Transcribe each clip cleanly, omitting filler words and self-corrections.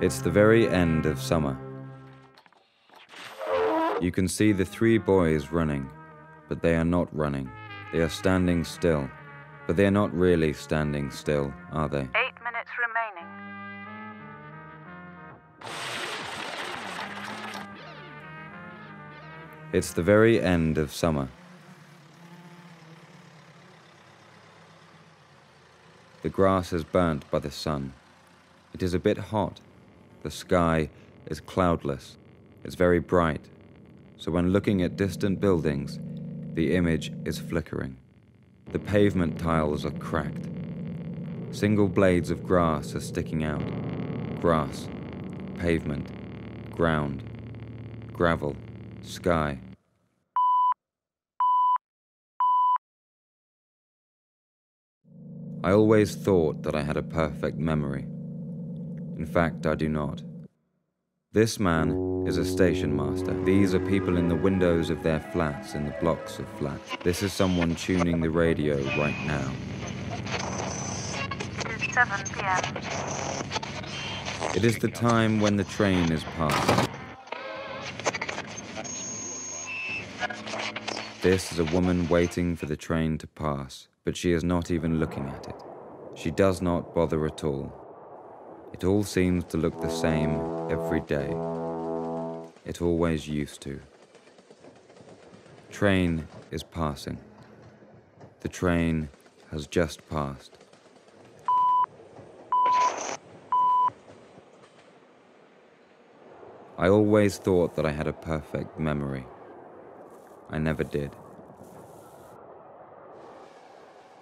It's the very end of summer. You can see the three boys running, but they are not running. They are standing still, but they are not really standing still, are they? 8 minutes remaining. It's the very end of summer. The grass is burnt by the sun. It is a bit hot. The sky is cloudless. It's very bright. So when looking at distant buildings, the image is flickering. The pavement tiles are cracked. Single blades of grass are sticking out. Grass, pavement, ground, gravel, sky. I always thought that I had a perfect memory. In fact, I do not. This man is a station master. These are people in the windows of their flats, in the blocks of flats. This is someone tuning the radio right now. 7 p.m. It is the time when the train is passed. This is a woman waiting for the train to pass, but she is not even looking at it. She does not bother at all. It all seems to look the same every day. It always used to. Train is passing. The train has just passed. I always thought that I had a perfect memory. I never did.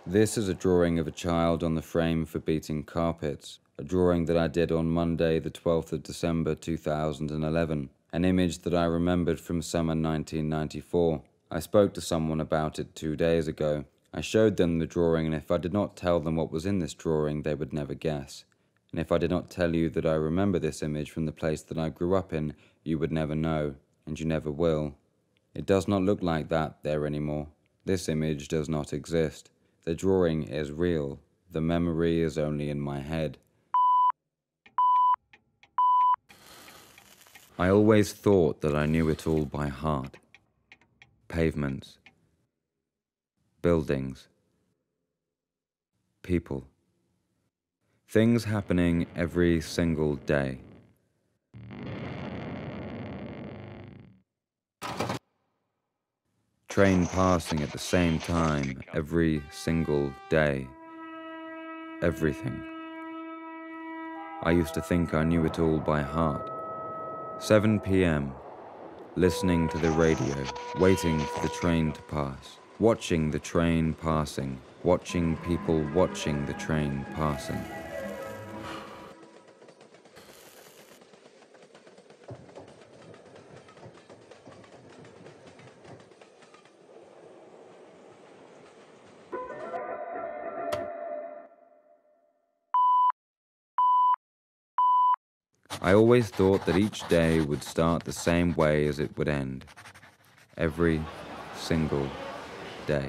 This is a drawing of a child on the frame for beating carpets. A drawing that I did on Monday, the 12th of December, 2011. An image that I remembered from summer 1994. I spoke to someone about it 2 days ago. I showed them the drawing, and if I did not tell them what was in this drawing, they would never guess. And if I did not tell you that I remember this image from the place that I grew up in, you would never know, and you never will. It does not look like that there anymore. This image does not exist. The drawing is real. The memory is only in my head. I always thought that I knew it all by heart. Pavements, buildings, people. Things happening every single day. Train passing at the same time every single day. Everything. I used to think I knew it all by heart. 7 p.m., listening to the radio, waiting for the train to pass, watching the train passing, watching people watching the train passing. I always thought that each day would start the same way as it would end. Every single day.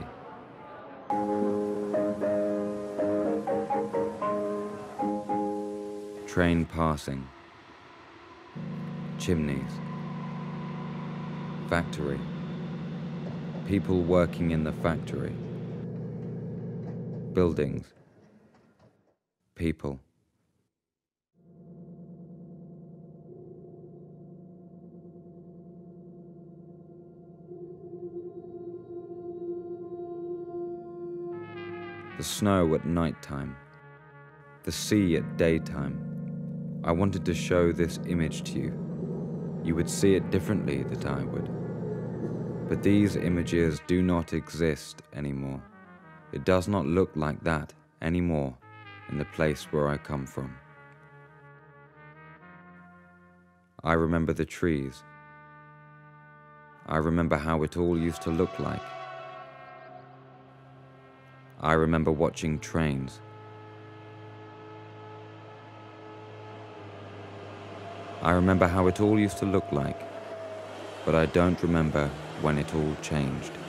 Train passing. Chimneys. Factory. People working in the factory. Buildings. People. The snow at night time, the sea at daytime. I wanted to show this image to you. You would see it differently than I would. But these images do not exist anymore. It does not look like that anymore in the place where I come from. I remember the trees. I remember how it all used to look like. I remember watching trains. I remember how it all used to look like, but I don't remember when it all changed.